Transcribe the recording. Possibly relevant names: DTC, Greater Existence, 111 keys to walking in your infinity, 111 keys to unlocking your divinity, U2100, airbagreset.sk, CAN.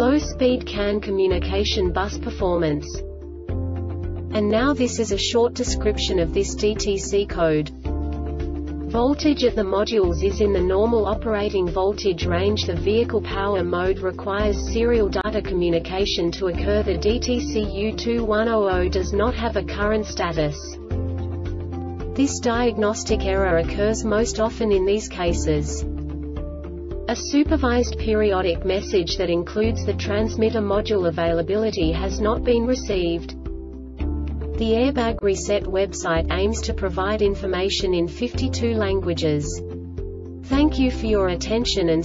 low-speed CAN communication bus performance. And now this is a short description of this DTC code. Voltage at the modules is in the normal operating voltage range. The vehicle power mode requires serial data communication to occur. The DTC U2100 does not have a current status. This diagnostic error occurs most often in these cases. A supervised periodic message that includes the transmitter module availability has not been received. The Airbag Reset website aims to provide information in 52 languages. Thank you for your attention and